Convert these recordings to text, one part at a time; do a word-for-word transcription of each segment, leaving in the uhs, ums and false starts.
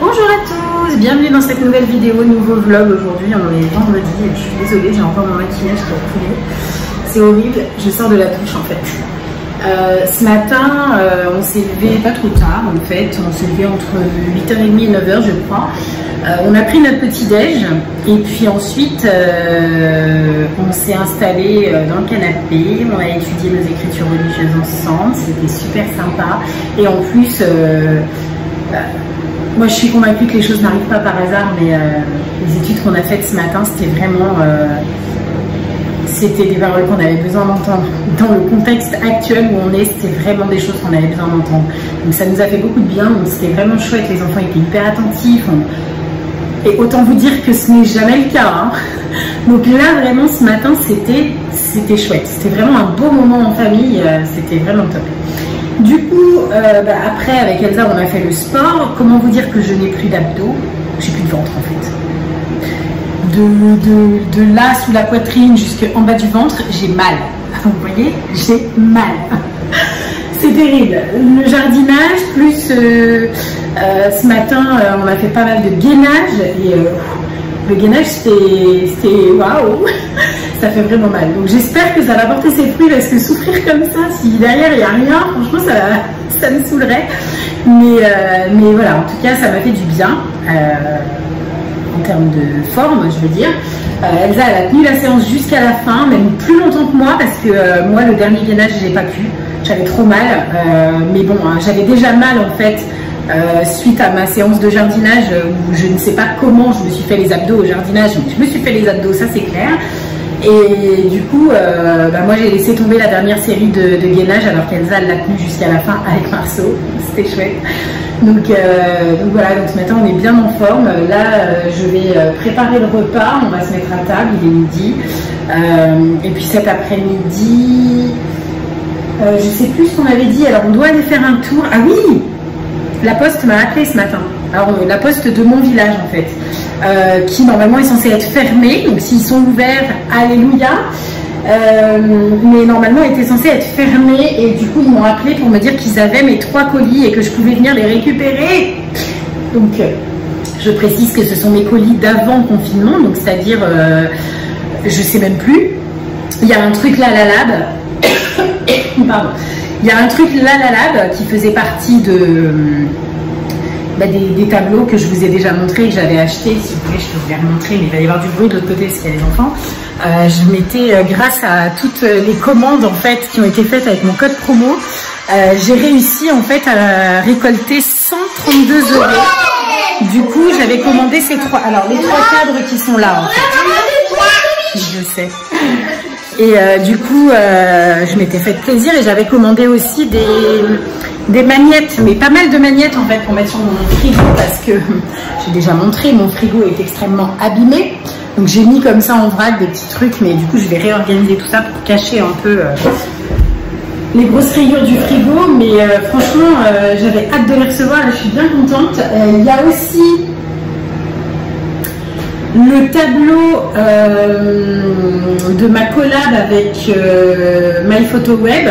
Bonjour à tous, bienvenue dans cette nouvelle vidéo, nouveau vlog. Aujourd'hui on est vendredi et je suis désolée, j'ai encore mon maquillage qui a coulé. C'est horrible, je sors de la douche en fait. Euh, ce matin euh, on s'est levé pas trop tard en fait, on s'est levé entre huit heures trente et neuf heures je crois. Euh, on a pris notre petit déj et puis ensuite euh, on s'est installé dans le canapé, on a étudié nos écritures religieuses ensemble, c'était super sympa et en plus euh, bah, moi je suis convaincue que les choses n'arrivent pas par hasard, mais euh, les études qu'on a faites ce matin c'était vraiment euh, c'était des paroles qu'on avait besoin d'entendre. Dans le contexte actuel où on est, c'était vraiment des choses qu'on avait besoin d'entendre. Donc ça nous a fait beaucoup de bien, c'était vraiment chouette, les enfants étaient hyper attentifs. On... Et autant vous dire que ce n'est jamais le cas. Hein. Donc là vraiment ce matin c'était c'était chouette, c'était vraiment un beau moment en famille, c'était vraiment top. Du coup, euh, bah après avec Elsa on a fait le sport. Comment vous dire que je n'ai plus d'abdos, j'ai plus de ventre en fait. De, de, de là sous la poitrine jusqu'en bas du ventre, j'ai mal. Vous voyez, j'ai mal. C'est terrible. Le jardinage, plus euh, euh, ce matin euh, on a fait pas mal de gainage et euh, le gainage c'était waouh, ça fait vraiment mal. Donc j'espère que ça va porter ses fruits parce que souffrir comme ça, si derrière il n'y a rien, franchement ça, ça me saoulerait. Mais, euh, mais voilà, en tout cas ça m'a fait du bien. Euh, en termes de forme, je veux dire. Euh, Elsa, elle a tenu la séance jusqu'à la fin, même plus longtemps que moi, parce que euh, moi, le dernier gainage, je n'ai pas pu. J'avais trop mal, euh, mais bon, hein, j'avais déjà mal, en fait, euh, suite à ma séance de jardinage, où je ne sais pas comment je me suis fait les abdos au jardinage, mais je me suis fait les abdos, ça c'est clair. Et du coup, euh, bah, moi, j'ai laissé tomber la dernière série de, de gainage, alors qu'Elsa l'a tenue jusqu'à la fin avec Marceau. C'était chouette. Donc, euh, donc voilà, donc ce matin on est bien en forme. Là euh, je vais préparer le repas, on va se mettre à table, il est midi. Euh, et puis cet après-midi, euh, je sais plus ce qu'on avait dit, alors on doit aller faire un tour. Ah oui, la poste m'a appelé ce matin. Alors euh, la poste de mon village en fait, euh, qui normalement est censée être fermée, donc s'ils sont ouverts, alléluia. Euh, mais normalement était censé être fermé et du coup ils m'ont appelé pour me dire qu'ils avaient mes trois colis et que je pouvais venir les récupérer. Donc euh, je précise que ce sont mes colis d'avant confinement, donc c'est à dire euh, je sais même plus, il y a un truc LALALAB pardon, il y a un truc LALALAB qui faisait partie de bah, des, des tableaux que je vous ai déjà montrés, que j'avais acheté. Si vous voulez je peux vous les remontrer, mais il va y avoir du bruit de l'autre côté parce qu'il y a des enfants. Euh, je m'étais, euh, grâce à toutes les commandes en fait qui ont été faites avec mon code promo, euh, j'ai réussi en fait à récolter cent trente-deux euros. Du coup, j'avais commandé ces trois, alors les trois cadres qui sont là. En fait. Je sais. Et euh, du coup, euh, je m'étais fait plaisir et j'avais commandé aussi des des magnettes, mais pas mal de magnettes en fait pour mettre sur mon frigo parce que j'ai déjà montré, mon frigo est extrêmement abîmé. Donc j'ai mis comme ça en vrac des petits trucs, mais du coup je vais réorganiser tout ça pour cacher un peu euh, les grosses rayures du frigo. Mais euh, franchement, euh, j'avais hâte de les recevoir et je suis bien contente. Il euh, y a aussi le tableau euh, de ma collab avec euh, My Photo Web.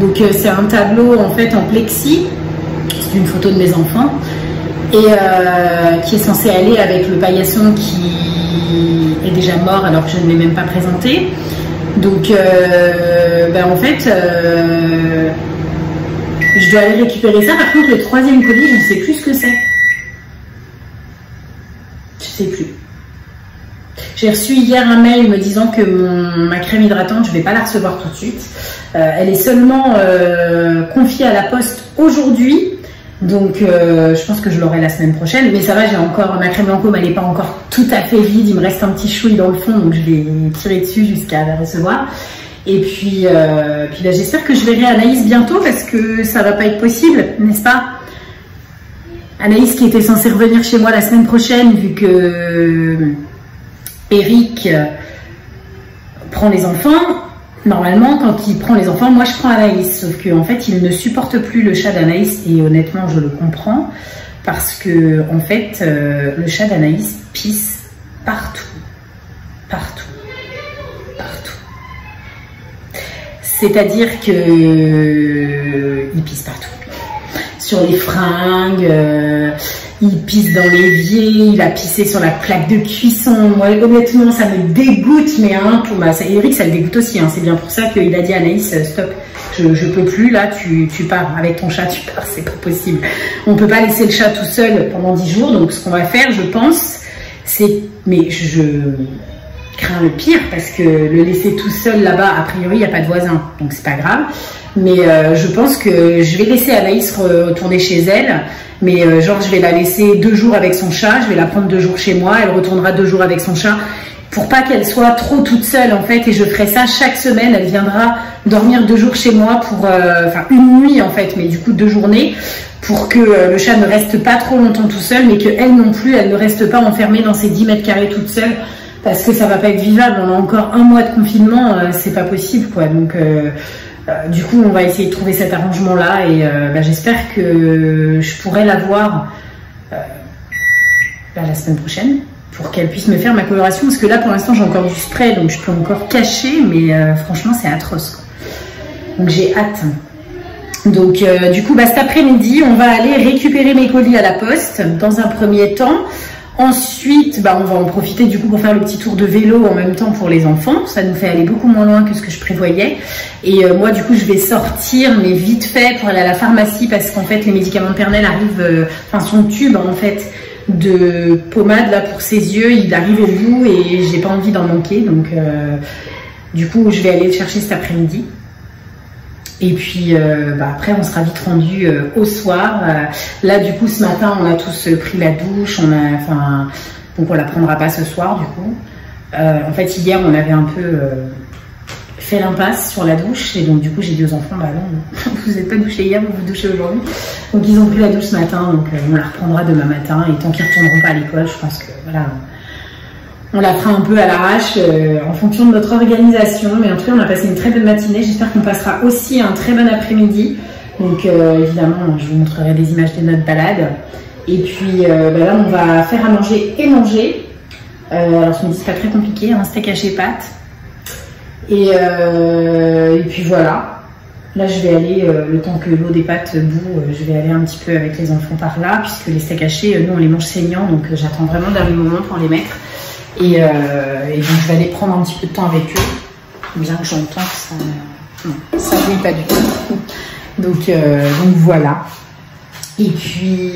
Donc euh, c'est un tableau en fait en plexi, c'est une photo de mes enfants, et euh, qui est censé aller avec le paillasson qui est déjà mort alors que je ne l'ai même pas présenté. Donc euh, ben en fait euh, je dois aller récupérer ça. Par contre le troisième colis je ne sais plus ce que c'est, je sais plus. J'ai reçu hier un mail me disant que mon, ma crème hydratante je ne vais pas la recevoir tout de suite, euh, elle est seulement euh, confiée à la poste aujourd'hui. Donc euh, je pense que je l'aurai la semaine prochaine, mais ça va, j'ai encore ma crème Lancôme, elle n'est pas encore tout à fait vide, il me reste un petit chouille dans le fond, donc je vais tirer dessus jusqu'à la recevoir. Et puis, euh, puis là j'espère que je verrai Anaïs bientôt parce que ça va pas être possible, n'est-ce pas? Anaïs qui était censée revenir chez moi la semaine prochaine vu que Eric prend les enfants. Normalement, quand il prend les enfants, moi je prends Anaïs, sauf qu'en fait, il ne supporte plus le chat d'Anaïs et honnêtement, je le comprends parce que en fait, euh, le chat d'Anaïs pisse partout, partout, partout. C'est-à-dire que euh, il pisse partout, sur les fringues, euh, il pisse dans l'évier, il a pissé sur la plaque de cuisson. Moi, honnêtement, ça me dégoûte, mais hein, pour ma... Eric, ça le dégoûte aussi. Hein. C'est bien pour ça qu'il a dit à Anaïs, stop, je, je peux plus, là, tu, tu pars. Avec ton chat, tu pars, c'est pas possible. On peut pas laisser le chat tout seul pendant dix jours. Donc, ce qu'on va faire, je pense, c'est... Mais je... crains le pire parce que le laisser tout seul là-bas, a priori, il n'y a pas de voisin, donc c'est pas grave. Mais euh, je pense que je vais laisser Anaïs retourner chez elle, mais euh, genre je vais la laisser deux jours avec son chat, je vais la prendre deux jours chez moi, elle retournera deux jours avec son chat pour pas qu'elle soit trop toute seule en fait. Et je ferai ça chaque semaine, elle viendra dormir deux jours chez moi pour, euh, enfin une nuit en fait, mais du coup deux journées pour que euh, le chat ne reste pas trop longtemps tout seul, mais qu'elle non plus, elle ne reste pas enfermée dans ses dix mètres carrés toute seule. Parce que ça va pas être vivable, on a encore un mois de confinement, euh, c'est pas possible quoi. Donc euh, euh, du coup on va essayer de trouver cet arrangement là et euh, bah, j'espère que je pourrai la voir euh, bah, la semaine prochaine pour qu'elle puisse me faire ma coloration. Parce que là pour l'instant j'ai encore du spray donc je peux encore cacher, mais euh, franchement c'est atroce quoi. Donc j'ai hâte. Donc euh, du coup bah, cet après-midi on va aller récupérer mes colis à la poste dans un premier temps. Ensuite, bah, on va en profiter du coup pour faire le petit tour de vélo en même temps pour les enfants. Ça nous fait aller beaucoup moins loin que ce que je prévoyais. Et euh, moi, du coup, je vais sortir, mais vite fait, pour aller à la pharmacie parce qu'en fait, les médicaments de Pernel arrivent... Euh, enfin, son tube, en fait, de pommade là pour ses yeux, il arrive au bout et j'ai pas envie d'en manquer. Donc, euh, du coup, je vais aller le chercher cet après-midi. Et puis euh, bah après on sera vite rendu euh, au soir. Euh, là du coup ce matin on a tous euh, pris la douche, on a, enfin donc on la prendra pas ce soir du coup. Euh, en fait hier on avait un peu euh, fait l'impasse sur la douche et donc du coup j'ai dit aux enfants bah non vous n'êtes pas douchés hier, vous vous douchez aujourd'hui. Donc ils ont pris la douche ce matin donc euh, on la reprendra demain matin et tant qu'ils retourneront pas à l'école je pense que voilà. On la fera un peu à l'arrache euh, en fonction de notre organisation. Mais en tout cas, on a passé une très bonne matinée. J'espère qu'on passera aussi un très bon après-midi. Donc euh, évidemment, je vous montrerai des images de notre balade. Et puis euh, bah là, on va faire à manger et manger. Euh, alors, je me dis, c'est pas très compliqué. Un steak haché pâte. Et, euh, et puis voilà. Là, je vais aller, euh, le temps que l'eau des pâtes bout, euh, je vais aller un petit peu avec les enfants par là. Puisque les steaks hachés, euh, nous, on les mange saignants. Donc euh, j'attends vraiment d'un moment pour les mettre. Et, euh, et donc je vais aller prendre un petit peu de temps avec eux, bien que j'entends que ça ne brille pas du tout. Donc, euh, donc voilà. Et puis,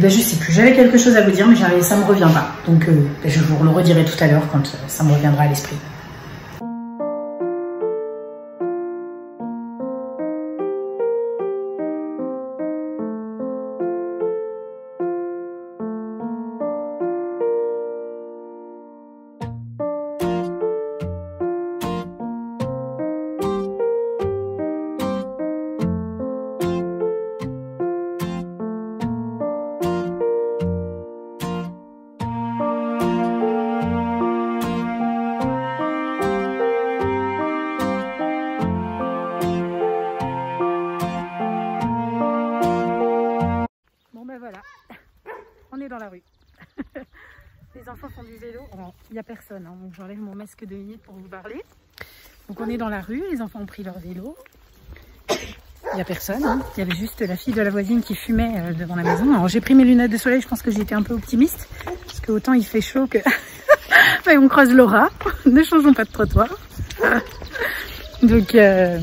ben je sais plus, j'avais quelque chose à vous dire, mais ça ne me revient pas. Donc euh, ben je vous le redirai tout à l'heure quand ça me reviendra à l'esprit. Personne, hein. Donc j'enlève mon masque de minute pour vous parler. Donc on est dans la rue, les enfants ont pris leur vélo. Il n'y a personne, hein. Il y avait juste la fille de la voisine qui fumait euh, devant la maison. Alors j'ai pris mes lunettes de soleil, je pense que j'étais un peu optimiste, parce que autant il fait chaud que... Mais on croise Laura, ne changeons pas de trottoir. Donc euh...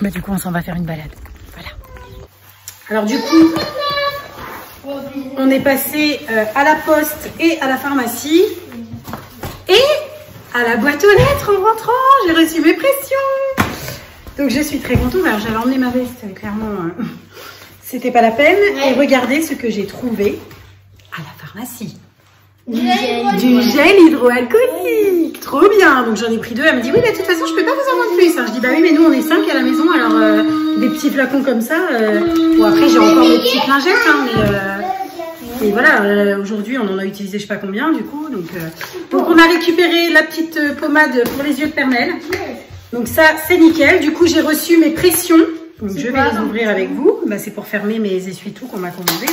bah, du coup on s'en va faire une balade. Voilà. Alors du coup, on est passé euh, à la poste et à la pharmacie. Et à la boîte aux lettres en rentrant, j'ai reçu mes pressions. Donc je suis très contente. Alors j'avais emmené ma veste, clairement, euh, c'était pas la peine. Ouais. Et regardez ce que j'ai trouvé à la pharmacie. Du gel, du gel hydroalcoolique. Ouais. Trop bien. Donc j'en ai pris deux. Elle me dit oui, mais de toute façon je peux pas vous en vendre plus. Hein. Je dis bah oui, mais nous on est cinq à la maison, alors euh, des petits flacons comme ça. Euh... Bon après j'ai encore mes petites lingettes, hein, mais. Euh... Et voilà, euh, aujourd'hui, on en a utilisé je sais pas combien, du coup. Donc, euh, donc on a récupéré la petite euh, pommade pour les yeux de Pernel. Donc ça, c'est nickel. Du coup, j'ai reçu mes pressions. Donc je vais les ouvrir avec vous. Bah, c'est pour fermer mes essuie-tout qu'on m'a commandé,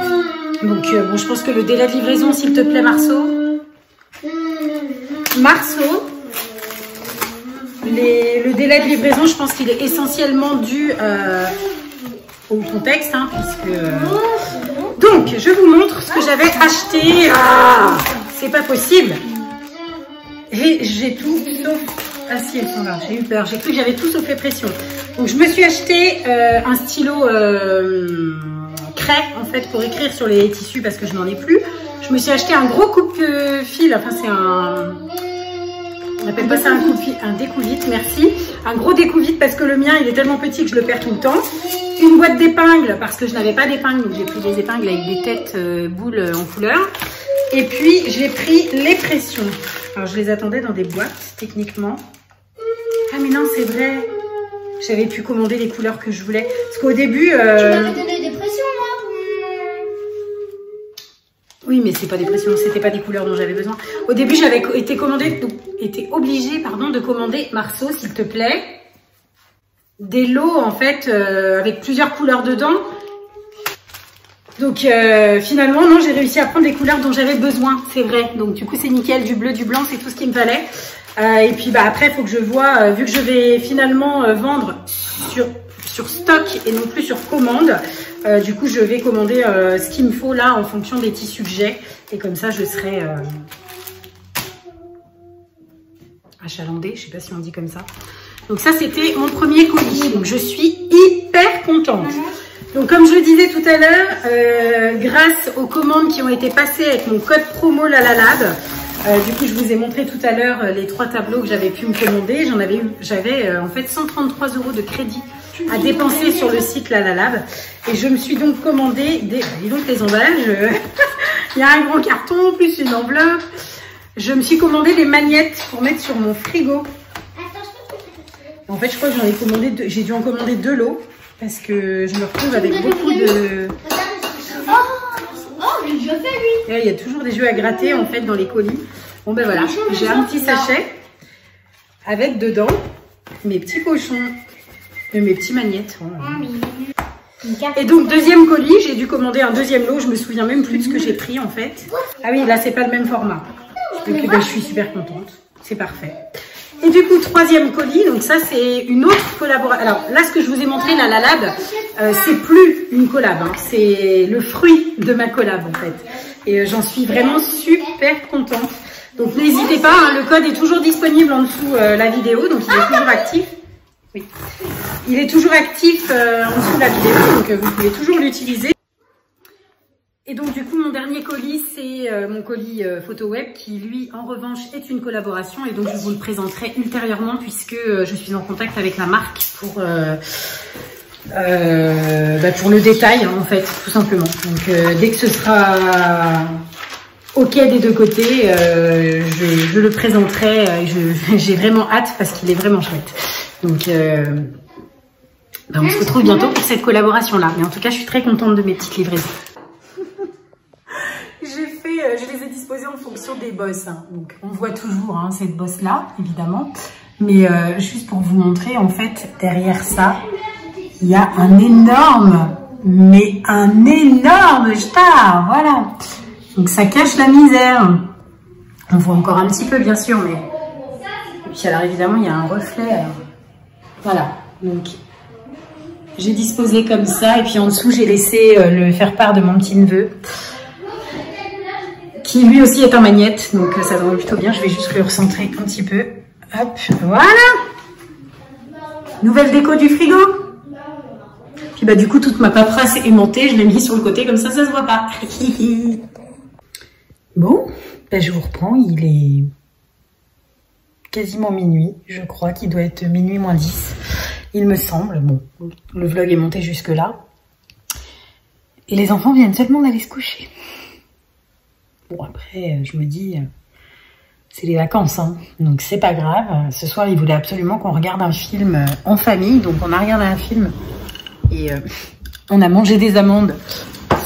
là. Donc euh, bon, je pense que le délai de livraison, s'il te plaît, Marceau. Marceau. Les, le délai de livraison, je pense qu'il est essentiellement dû... Euh, au contexte, hein, puisque Donc, je vous montre ce que j'avais acheté. Ah, c'est pas possible. Et j'ai tout sauf... Ah si, elles sont là, j'ai eu peur. J'ai cru que j'avais tout sauf les pressions. Donc, je me suis acheté euh, un stylo euh, craie, en fait, pour écrire sur les tissus parce que je n'en ai plus. Je me suis acheté un gros coupe-fil. Enfin, c'est un... On appelle pas ça un coupe-fil, un découvite, merci. Un gros découvite parce que le mien, il est tellement petit que je le perds tout le temps. Une boîte d'épingles parce que je n'avais pas d'épingles, donc j'ai pris des épingles avec des têtes euh, boules en couleur. Et puis, j'ai pris les pressions. Alors, je les attendais dans des boîtes, techniquement. Ah, mais non, c'est vrai. J'avais pu commander les couleurs que je voulais. Parce qu'au début... Euh... Tu m'avais donné des pressions, moi. Oui, mais c'est pas des pressions, c'était pas des couleurs dont j'avais besoin. Au début, j'avais été commandée, été obligée, pardon, de commander Marceau, s'il te plaît, des lots en fait euh, avec plusieurs couleurs dedans. Donc euh, finalement, non, j'ai réussi à prendre les couleurs dont j'avais besoin, c'est vrai. Donc du coup, c'est nickel, du bleu, du blanc, c'est tout ce qu'il me fallait. Euh, et puis bah après, faut que je vois, euh, vu que je vais finalement euh, vendre sur sur stock et non plus sur commande. Euh, du coup, je vais commander euh, ce qu'il me faut là en fonction des tissus que j'ai. Et comme ça, je serai euh, achalandée. Je sais pas si on dit comme ça. Donc ça, c'était mon premier colis. Donc je suis hyper contente. Donc comme je le disais tout à l'heure, euh, grâce aux commandes qui ont été passées avec mon code promo LALALAB, Euh, du coup, je vous ai montré tout à l'heure euh, les trois tableaux que j'avais pu me commander. J'en avais, j'avais euh, en fait cent trente-trois euros de crédit à dépenser sur le site LALALAB. Et je me suis donc commandé des... Bah, dis donc les emballages. Euh... Il y a un grand carton, plus une enveloppe. Je me suis commandé des magnettes pour mettre sur mon frigo. En fait, je crois que j'en ai commandé deux. J'ai dû en commander deux lots parce que je me retrouve avec beaucoup de... Il y a toujours des jeux à gratter en fait dans les colis. Bon ben voilà, j'ai un petit sachet avec dedans mes petits cochons, et mes petits magnettes. Et donc deuxième colis, j'ai dû commander un deuxième lot. Je me souviens même plus de ce que j'ai pris en fait. Ah oui, là c'est pas le même format. Donc ben, je suis super contente, c'est parfait. Et du coup, troisième colis, donc ça c'est une autre collaboration. Alors là, ce que je vous ai montré, la LALALAB, euh, c'est plus une collab, hein. C'est le fruit de ma collab en fait. Et euh, j'en suis vraiment super contente. Donc n'hésitez pas, hein, le code est toujours disponible en dessous euh, la vidéo, donc il est toujours actif. Oui, il est toujours actif euh, en dessous la vidéo, donc euh, vous pouvez toujours l'utiliser. Et donc du coup, mon dernier colis, c'est euh, mon colis euh, photo web qui, lui, en revanche, est une collaboration. Et donc, je vous le présenterai ultérieurement puisque euh, je suis en contact avec la marque pour euh, euh, bah, pour le détail, hein, en fait, tout simplement. Donc, euh, dès que ce sera OK des deux côtés, euh, je, je le présenterai. Euh, j'ai vraiment hâte parce qu'il est vraiment chouette. Donc, euh, bah, on se retrouve bientôt pour cette collaboration-là. Mais en tout cas, je suis très contente de mes petites livraisons. J'ai fait, je les ai disposés en fonction des bosses. Donc, on voit toujours hein, cette bosse-là, évidemment. Mais euh, juste pour vous montrer, en fait, derrière ça, il y a un énorme, mais un énorme star. Voilà. Donc, ça cache la misère. On voit encore un petit peu, bien sûr, mais... Et puis, alors, évidemment, il y a un reflet. Alors... Voilà. Donc, j'ai disposé comme ça. Et puis, en dessous, j'ai laissé euh, le faire-part de mon petit-neveu, qui lui aussi est un magnète, donc ça va plutôt bien. Je vais juste le recentrer un petit peu. Hop, voilà. Nouvelle déco du frigo. Puis bah du coup, toute ma paperasse aimantée, je l'ai mis sur le côté, comme ça, ça se voit pas. Bon, bah, je vous reprends, il est quasiment minuit, je crois qu'il doit être minuit moins dix. Il me semble, bon, le vlog est monté jusque là. Et les enfants viennent seulement d'aller se coucher. Bon, après, je me dis, c'est les vacances, hein, donc c'est pas grave. Ce soir, ils voulaient absolument qu'on regarde un film en famille, donc on a regardé un film et euh, on a mangé des amandes.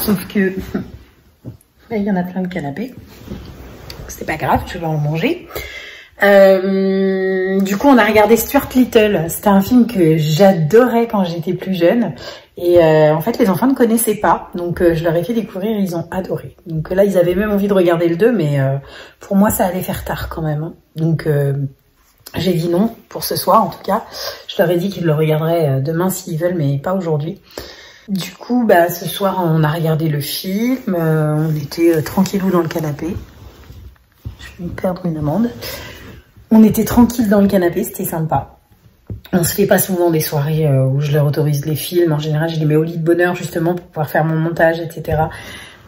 Sauf que, il y en a plein de canapés, c'est pas grave, tu vas en manger. Euh, du coup, on a regardé Stuart Little. C'était un film que j'adorais quand j'étais plus jeune. Et euh, en fait, les enfants ne connaissaient pas. Donc, euh, je leur ai fait découvrir, ils ont adoré. Donc là, ils avaient même envie de regarder le deux, mais euh, pour moi, ça allait faire tard quand même. Donc, euh, j'ai dit non, pour ce soir en tout cas. Je leur ai dit qu'ils le regarderaient demain s'ils veulent, mais pas aujourd'hui. Du coup, bah, ce soir, on a regardé le film. Euh, on était euh, tranquillou dans le canapé. Je vais me perdre une amende. On était tranquille dans le canapé, c'était sympa. On se fait pas souvent des soirées euh, où je leur autorise les films. En général, je les mets au lit de bonne heure justement pour pouvoir faire mon montage, et cetera.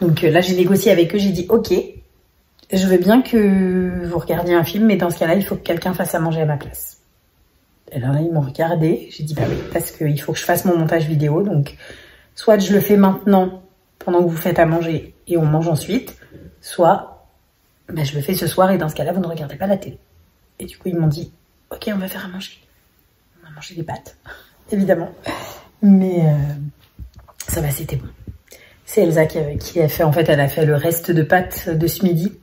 Donc euh, là, j'ai négocié avec eux. J'ai dit, ok, je veux bien que vous regardiez un film, mais dans ce cas-là, il faut que quelqu'un fasse à manger à ma place. Et là, ils m'ont regardé. J'ai dit, bah oui, parce qu'il faut que je fasse mon montage vidéo. Donc, soit je le fais maintenant, pendant que vous faites à manger, et on mange ensuite. Soit, bah, je le fais ce soir, et dans ce cas-là, vous ne regardez pas la télé. Et du coup, ils m'ont dit, ok, on va faire à manger. On a mangé des pâtes, évidemment. Mais euh, ça va, c'était bon. C'est Elsa qui a, qui a fait, en fait, elle a fait le reste de pâtes de ce midi.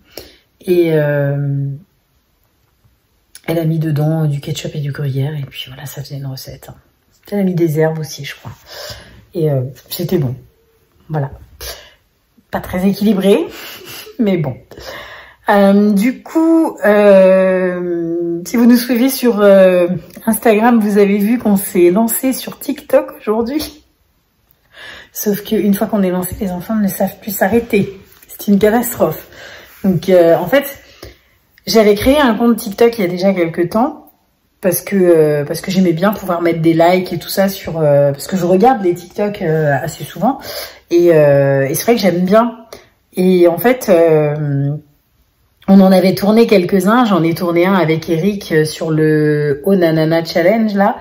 Et euh, elle a mis dedans du ketchup et du gruyère. Et puis voilà, ça faisait une recette. Elle a mis des herbes aussi, je crois. Et euh, c'était bon. Voilà. Pas très équilibré, mais bon. Euh, du coup, euh, si vous nous suivez sur euh, Instagram, vous avez vu qu'on s'est lancé sur TikTok aujourd'hui. Sauf qu'une fois qu'on est lancé, les enfants ne savent plus s'arrêter. C'est une catastrophe. Donc, euh, en fait, j'avais créé un compte TikTok il y a déjà quelques temps parce que euh, parce que j'aimais bien pouvoir mettre des likes et tout ça sur euh, parce que je regarde les TikTok euh, assez souvent et, euh, et c'est vrai que j'aime bien. Et en fait. Euh, On en avait tourné quelques-uns, j'en ai tourné un avec Eric sur le Oh Nanana Challenge là.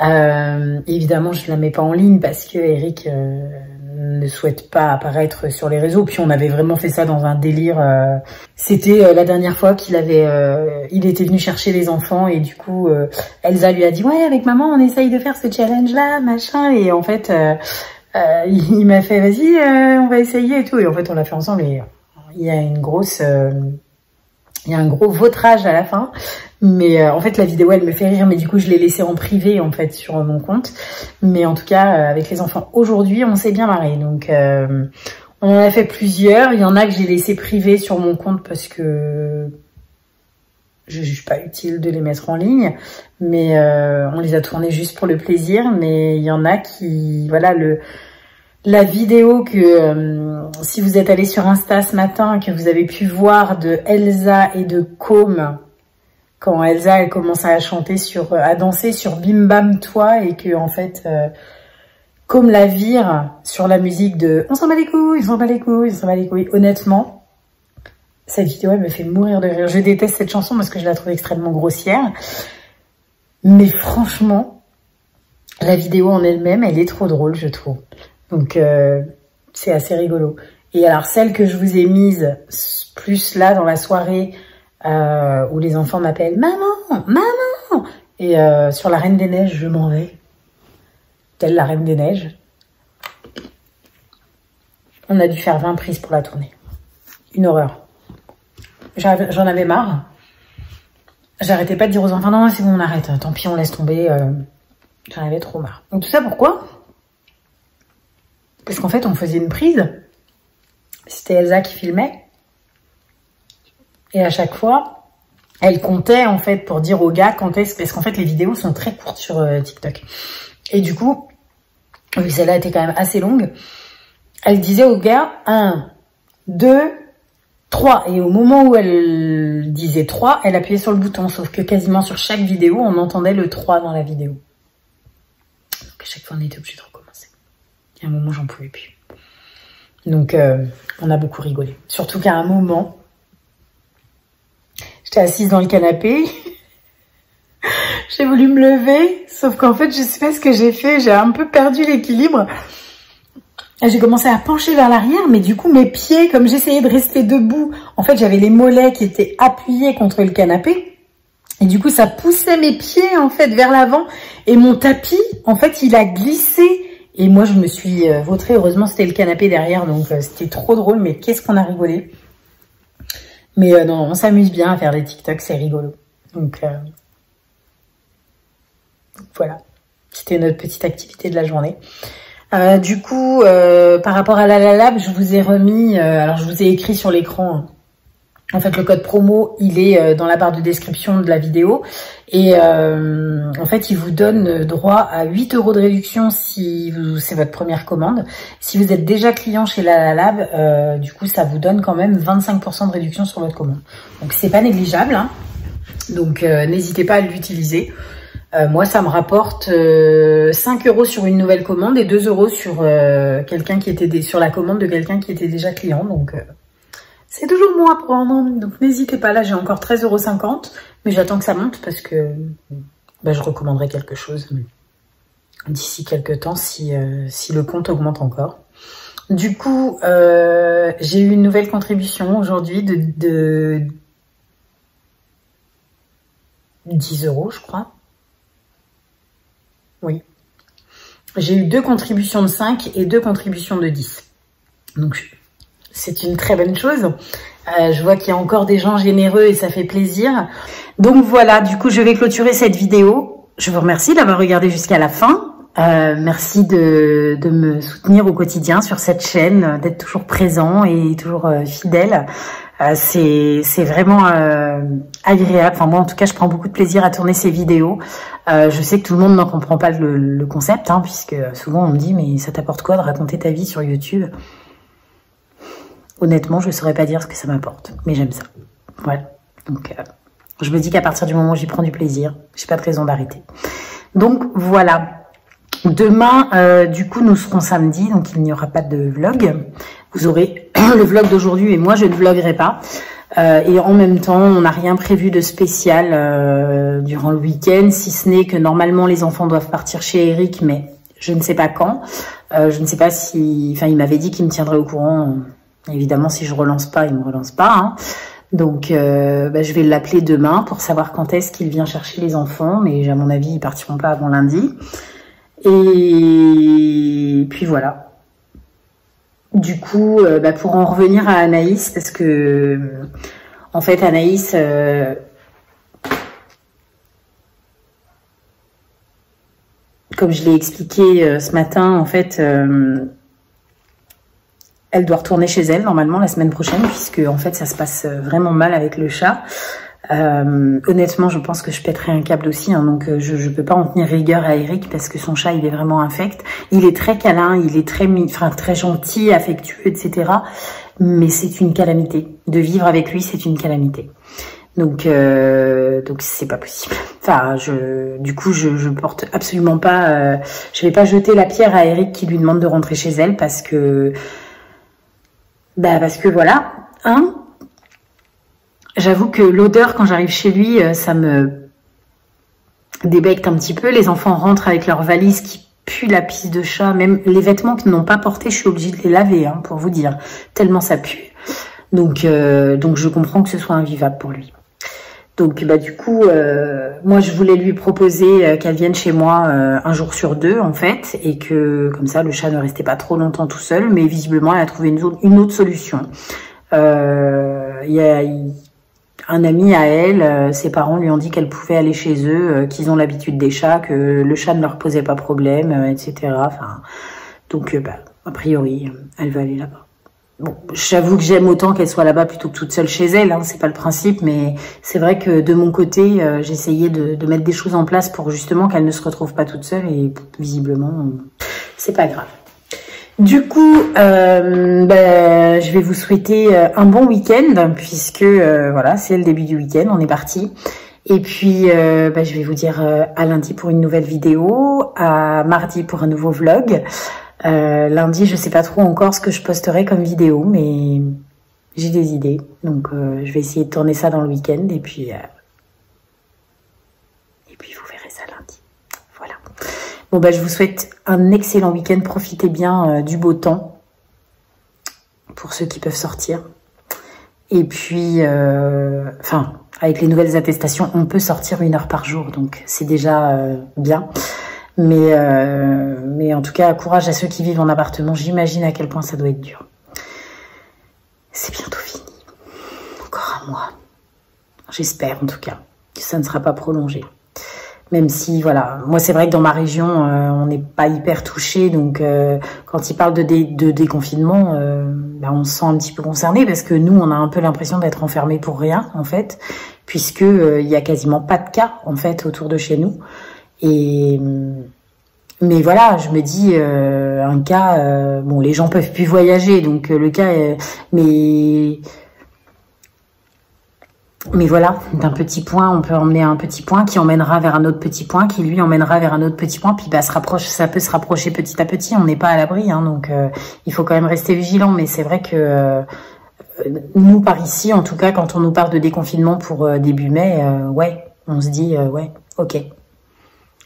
Euh, évidemment, je ne la mets pas en ligne parce que Eric euh, ne souhaite pas apparaître sur les réseaux. Puis on avait vraiment fait ça dans un délire. Euh, C'était euh, la dernière fois qu'il avait, euh, il était venu chercher les enfants et du coup, euh, Elsa lui a dit ouais, avec maman, on essaye de faire ce challenge là, machin. Et en fait, euh, euh, il m'a fait vas-y, euh, on va essayer et tout. Et en fait, on l'a fait ensemble. Et il y a une grosse euh, Il y a un gros vautrage à la fin, mais euh, en fait la vidéo elle me fait rire, mais du coup je l'ai laissée en privé en fait sur mon compte. Mais en tout cas euh, avec les enfants aujourd'hui on s'est bien marré, donc euh, on en a fait plusieurs. Il y en a que j'ai laissé privé sur mon compte parce que je juge pas utile de les mettre en ligne, mais euh, on les a tournés juste pour le plaisir. Mais il y en a qui voilà le La vidéo que, euh, si vous êtes allé sur Insta ce matin, que vous avez pu voir de Elsa et de Com, quand Elsa elle commence à chanter sur, à danser sur Bim Bam Toi, et que en fait, euh, Com la vire sur la musique de On s'en bat les couilles, on s'en bat les couilles, on s'en bat les couilles. Honnêtement, cette vidéo elle me fait mourir de rire. Je déteste cette chanson parce que je la trouve extrêmement grossière, mais franchement, la vidéo en elle-même elle est trop drôle je trouve. Donc, euh, c'est assez rigolo. Et alors, celle que je vous ai mise plus là dans la soirée euh, où les enfants m'appellent « Maman, maman !» Et euh, sur la Reine des Neiges, je m'en vais. Telle la Reine des Neiges. On a dû faire vingt prises pour la tournée. Une horreur. J'en avais marre. J'arrêtais pas de dire aux enfants « Non, c'est bon, on arrête. Tant pis, on laisse tomber. Euh, » J'en avais trop marre. Donc, tout ça, pourquoi ? Parce qu'en fait, on faisait une prise. C'était Elsa qui filmait. Et à chaque fois, elle comptait, en fait, pour dire aux gars quand est-ce... Parce qu'en fait, les vidéos sont très courtes sur euh, TikTok. Et du coup, oui, celle-là était quand même assez longue. Elle disait aux gars, un, deux, trois. Et au moment où elle disait trois, elle appuyait sur le bouton. Sauf que quasiment sur chaque vidéo, on entendait le trois dans la vidéo. Donc à chaque fois, on était obligé de recommencer. Il y a un moment, j'en pouvais plus. Donc, euh, on a beaucoup rigolé. Surtout qu'à un moment, j'étais assise dans le canapé. J'ai voulu me lever. Sauf qu'en fait, je sais pas ce que j'ai fait. J'ai un peu perdu l'équilibre. J'ai commencé à pencher vers l'arrière. Mais du coup, mes pieds, comme j'essayais de rester debout, en fait, j'avais les mollets qui étaient appuyés contre le canapé. Et du coup, ça poussait mes pieds, en fait, vers l'avant. Et mon tapis, en fait, il a glissé. Et moi, je me suis euh, vautrée. Heureusement, c'était le canapé derrière, donc euh, c'était trop drôle. Mais qu'est-ce qu'on a rigolé. Mais euh, non, on s'amuse bien à faire des TikTok, c'est rigolo. Donc, euh... donc voilà, c'était notre petite activité de la journée. Euh, du coup, euh, par rapport à LALALAB, je vous ai remis... Euh, alors, je vous ai écrit sur l'écran hein, En fait, le code promo, il est dans la barre de description de la vidéo. Et euh, en fait, il vous donne droit à huit euros de réduction si c'est votre première commande. Si vous êtes déjà client chez LALALAB, euh, du coup, ça vous donne quand même vingt-cinq pour cent de réduction sur votre commande. Donc, c'est pas négligeable, hein. Donc, euh, n'hésitez pas à l'utiliser. Euh, moi, ça me rapporte euh, cinq euros sur une nouvelle commande et deux euros sur, euh, quelqu'un qui était sur la commande de quelqu'un qui était déjà client. Donc... Euh, c'est toujours bon à prendre, donc n'hésitez pas. Là, j'ai encore treize euros cinquante, mais j'attends que ça monte parce que ben, je recommanderai quelque chose d'ici quelques temps si, euh, si le compte augmente encore. Du coup, euh, j'ai eu une nouvelle contribution aujourd'hui de, de dix euros, je crois. Oui. J'ai eu deux contributions de cinq et deux contributions de dix. Donc, je... c'est une très bonne chose. Euh, je vois qu'il y a encore des gens généreux et ça fait plaisir. Donc voilà, du coup, je vais clôturer cette vidéo. Je vous remercie d'avoir regardé jusqu'à la fin. Euh, merci de, de me soutenir au quotidien sur cette chaîne, d'être toujours présent et toujours euh, fidèle. Euh, c'est vraiment euh, agréable. Enfin, moi, en tout cas, je prends beaucoup de plaisir à tourner ces vidéos. Euh, je sais que tout le monde n'en comprend pas le, le concept, hein, puisque souvent on me dit « mais ça t'apporte quoi de raconter ta vie sur YouTube ?» Honnêtement, je ne saurais pas dire ce que ça m'apporte, mais j'aime ça. Voilà. Donc, euh, je me dis qu'à partir du moment où j'y prends du plaisir, j'ai pas de raison d'arrêter. Donc, voilà. Demain, euh, du coup, nous serons samedi, donc il n'y aura pas de vlog. Vous aurez le vlog d'aujourd'hui et moi, je ne vloguerai pas. Euh, et en même temps, on n'a rien prévu de spécial euh, durant le week-end, si ce n'est que normalement, les enfants doivent partir chez Eric, mais je ne sais pas quand. Euh, je ne sais pas si... Enfin, il m'avait dit qu'il me tiendrait au courant... Euh... Évidemment, si je relance pas, il me relance pas. Hein. Donc, euh, bah, je vais l'appeler demain pour savoir quand est-ce qu'il vient chercher les enfants. Mais à mon avis, ils partiront pas avant lundi. Et puis voilà. Du coup, euh, bah, pour en revenir à Anaïs, parce que en fait, Anaïs, euh... comme je l'ai expliqué euh, ce matin, en fait. Euh... Elle doit retourner chez elle, normalement, la semaine prochaine, puisque, en fait, ça se passe vraiment mal avec le chat. Euh, honnêtement, je pense que je pèterai un câble aussi, hein, donc je ne peux pas en tenir rigueur à Eric, parce que son chat, il est vraiment infect. Il est très câlin, il est très, enfin, très gentil, affectueux, et cetera. Mais c'est une calamité. De vivre avec lui, c'est une calamité. Donc, euh, donc c'est pas possible. Enfin, je, du coup, je, je porte absolument pas... Euh, je vais pas jeter la pierre à Eric qui lui demande de rentrer chez elle, parce que... Bah parce que voilà, hein, j'avoue que l'odeur quand j'arrive chez lui, ça me débecte un petit peu. Les enfants rentrent avec leurs valises qui puent la pisse de chat, même les vêtements qu'ils n'ont pas portés, je suis obligée de les laver, hein, pour vous dire, tellement ça pue. Donc, euh, donc je comprends que ce soit invivable pour lui. Donc bah du coup, euh, moi je voulais lui proposer euh, qu'elle vienne chez moi euh, un jour sur deux en fait, et que comme ça le chat ne restait pas trop longtemps tout seul, mais visiblement elle a trouvé une, zone, une autre solution. Euh, y a un ami à elle, euh, ses parents lui ont dit qu'elle pouvait aller chez eux, euh, qu'ils ont l'habitude des chats, que le chat ne leur posait pas problème, euh, et cetera. Enfin, donc euh, bah, a priori, elle va aller là-bas. Bon, j'avoue que j'aime autant qu'elle soit là-bas plutôt que toute seule chez elle, hein, c'est pas le principe, mais c'est vrai que de mon côté, euh, j'essayais de, de mettre des choses en place pour justement qu'elle ne se retrouve pas toute seule et visiblement, euh, c'est pas grave. Du coup, euh, bah, je vais vous souhaiter un bon week-end puisque euh, voilà, c'est le début du week-end, on est parti. Et puis, euh, bah, je vais vous dire euh, à lundi pour une nouvelle vidéo, à mardi pour un nouveau vlog. Euh, lundi, je sais pas trop encore ce que je posterai comme vidéo, mais j'ai des idées. Donc, euh, je vais essayer de tourner ça dans le week-end et puis, euh... et puis vous verrez ça lundi. Voilà. Bon, bah, je vous souhaite un excellent week-end. Profitez bien euh, du beau temps pour ceux qui peuvent sortir. Et puis, euh... enfin, avec les nouvelles attestations, on peut sortir une heure par jour, donc c'est déjà euh, bien. Mais, euh, mais en tout cas, courage à ceux qui vivent en appartement. J'imagine à quel point ça doit être dur. C'est bientôt fini. Encore un mois. J'espère en tout cas que ça ne sera pas prolongé. Même si, voilà, moi c'est vrai que dans ma région, euh, on n'est pas hyper touché, donc euh, quand ils parlent de, dé de déconfinement, euh, bah, on se sent un petit peu concerné, parce que nous, on a un peu l'impression d'être enfermés pour rien, en fait, puisque euh, y a quasiment pas de cas, en fait, autour de chez nous. Et mais voilà, je me dis, euh, un cas, euh, bon, les gens peuvent plus voyager, donc euh, le cas, euh, mais... Mais voilà, d'un petit point, on peut emmener un petit point qui emmènera vers un autre petit point, qui lui emmènera vers un autre petit point, puis bah, se rapproche, ça peut se rapprocher petit à petit, on n'est pas à l'abri, hein, donc euh, il faut quand même rester vigilant. Mais c'est vrai que euh, nous, par ici, en tout cas, quand on nous parle de déconfinement pour euh, début mai, euh, ouais, on se dit, euh, ouais, ok. Et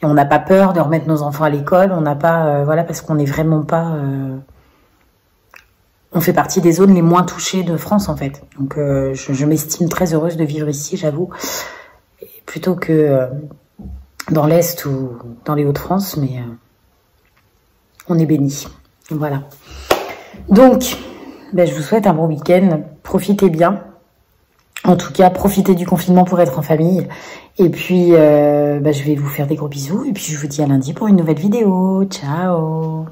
on n'a pas peur de remettre nos enfants à l'école, on n'a pas, euh, voilà, parce qu'on n'est vraiment pas... Euh, on fait partie des zones les moins touchées de France, en fait. Donc, euh, je, je m'estime très heureuse de vivre ici, j'avoue. Plutôt que euh, dans l'Est ou dans les Hauts-de-France, mais euh, on est bénis. Voilà. Donc, ben, je vous souhaite un bon week-end. Profitez bien. En tout cas, profitez du confinement pour être en famille. Et puis, euh, ben, je vais vous faire des gros bisous. Et puis, je vous dis à lundi pour une nouvelle vidéo. Ciao!